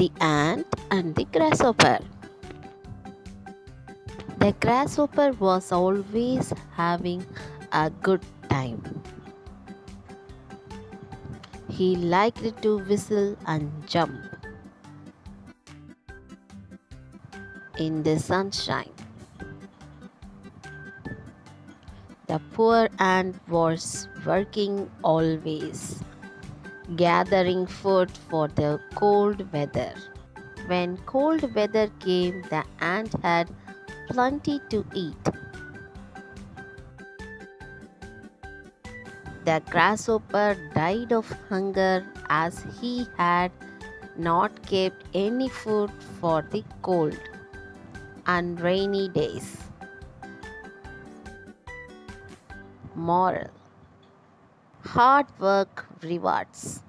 the ant and the grasshopper. The grasshopper was always having a good time. He liked to whistle and jump in the sunshine. The poor ant was working always, gathering food for the cold weather. When cold weather came, the ant had plenty to eat. The grasshopper died of hunger as he had not kept any food for the cold and rainy days. Moral: hard work rewards.